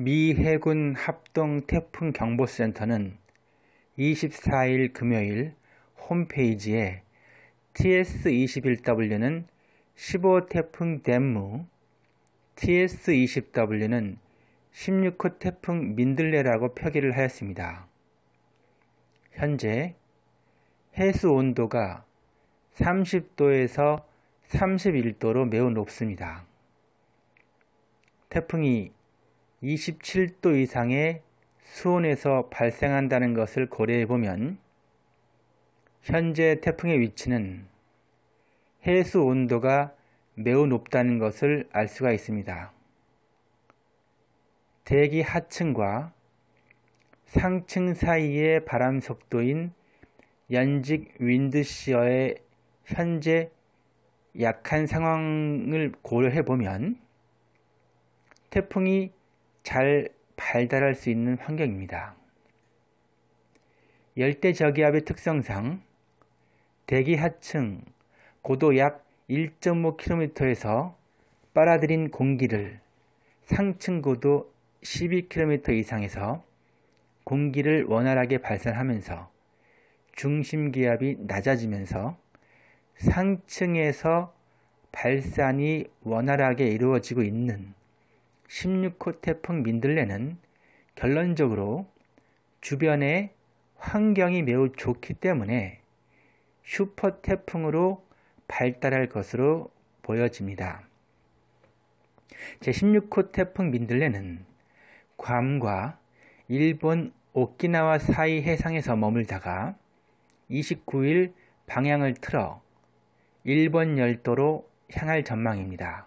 미 해군 합동 태풍 경보센터는 24일 금요일 홈페이지에 TS-21W는 15호 태풍 댄무, TS-20W는 16호 태풍 민들레라고 표기를 하였습니다. 현재 해수 온도가 30도에서 31도로 매우 높습니다. 태풍이 27도 이상의 수온에서 발생한다는 것을 고려해보면 현재 태풍의 위치는 해수 온도가 매우 높다는 것을 알 수가 있습니다. 대기 하층과 상층 사이의 바람 속도인 연직 윈드시어의 현재 약한 상황을 고려해보면 태풍이 잘 발달할 수 있는 환경입니다. 열대 저기압의 특성상 대기 하층 고도 약 1.5km에서 빨아들인 공기를 상층 고도 12km 이상에서 공기를 원활하게 발산하면서 중심기압이 낮아지면서 상층에서 발산이 원활하게 이루어지고 있는 16호 태풍 민들레는 결론적으로 주변의 환경이 매우 좋기 때문에 슈퍼 태풍으로 발달할 것으로 보여집니다. 제16호 태풍 민들레는 괌과 일본 오키나와 사이 해상에서 머물다가 29일 방향을 틀어 일본 열도로 향할 전망입니다.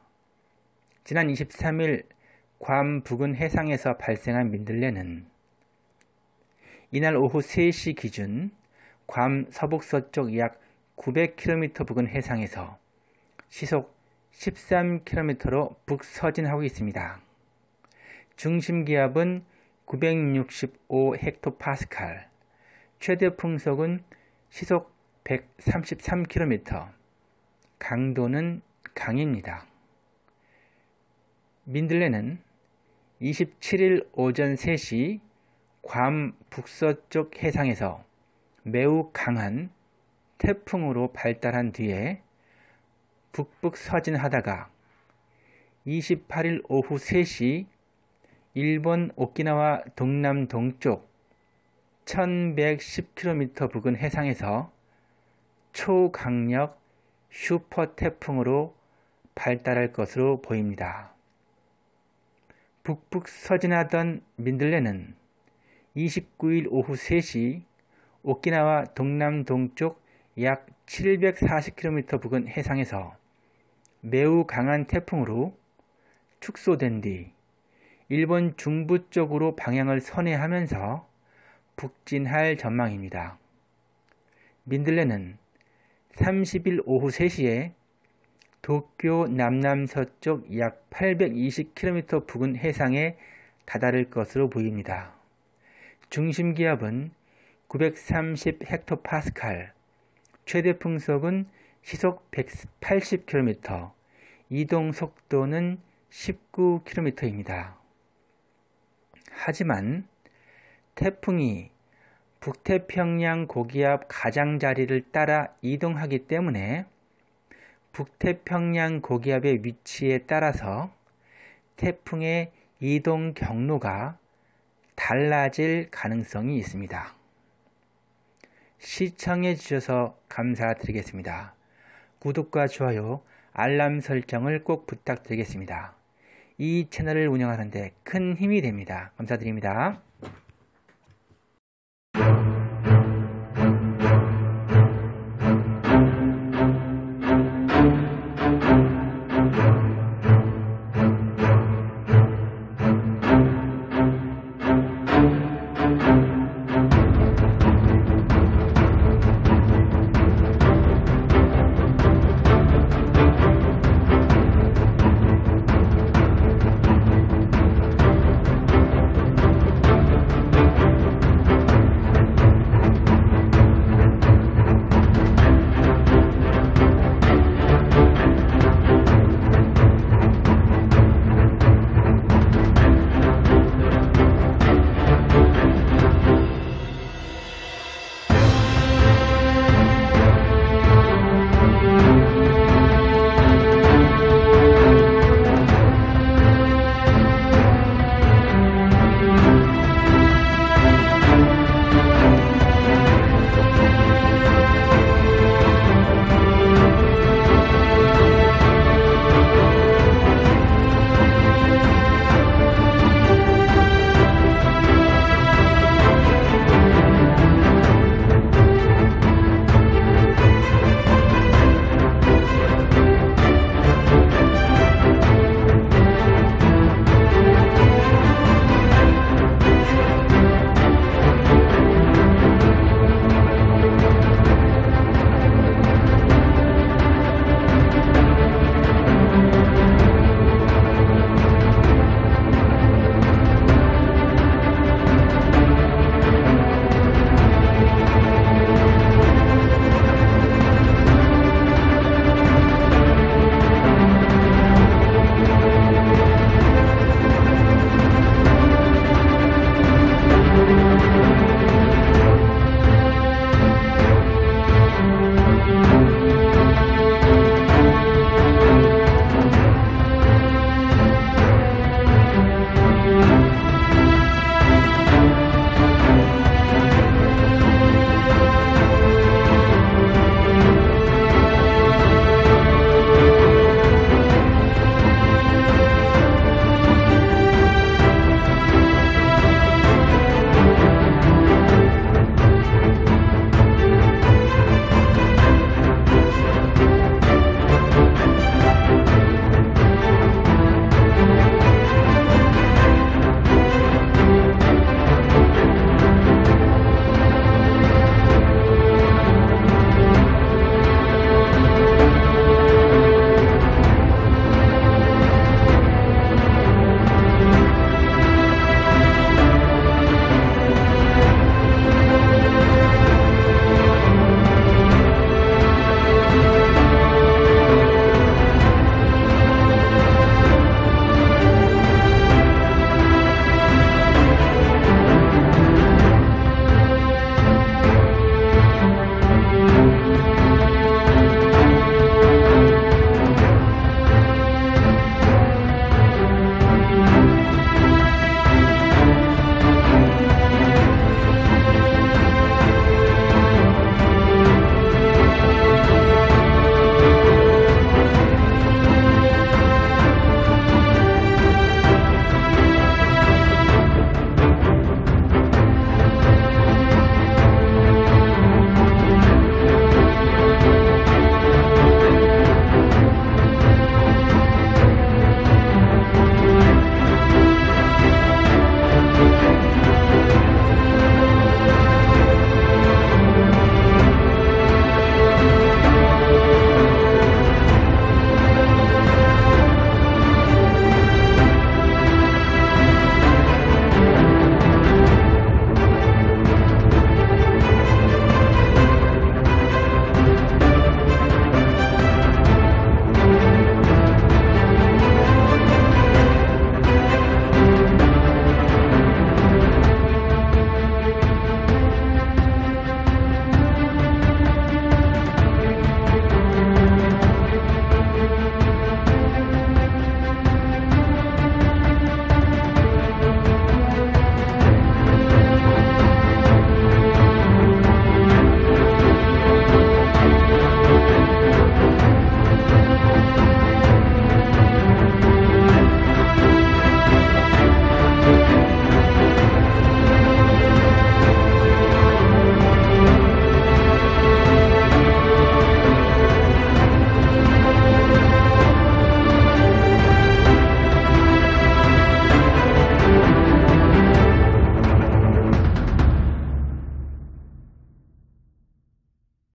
지난 23일 괌 부근 해상에서 발생한 민들레는 이날 오후 3시 기준 괌 서북서쪽 약 900km 부근 해상에서 시속 13km로 북서진하고 있습니다. 중심기압은 965헥토파스칼, 최대 풍속은 시속 133km, 강도는 강입니다. 민들레는 27일 오전 3시 괌 북서쪽 해상에서 매우 강한 태풍으로 발달한 뒤에 북북서진하다가 28일 오후 3시 일본 오키나와 동남 동쪽 1110km 부근 해상에서 초강력 슈퍼 태풍으로 발달할 것으로 보입니다. 북북서진하던 민들레는 29일 오후 3시 오키나와 동남 동쪽 약 740km 부근 해상에서 매우 강한 태풍으로 축소된 뒤 일본 중부 쪽으로 방향을 선회하면서 북진할 전망입니다. 민들레는 30일 오후 3시에 도쿄 남남서쪽 약 820km 부근 해상에 다다를 것으로 보입니다. 중심기압은 930헥토파스칼, 최대 풍속은 시속 180km, 이동속도는 19km입니다. 하지만 태풍이 북태평양 고기압 가장자리를 따라 이동하기 때문에 북태평양 고기압의 위치에 따라서 태풍의 이동 경로가 달라질 가능성이 있습니다. 시청해 주셔서 감사드리겠습니다. 구독과 좋아요, 알람 설정을 꼭 부탁드리겠습니다. 이 채널을 운영하는 데 큰 힘이 됩니다. 감사드립니다.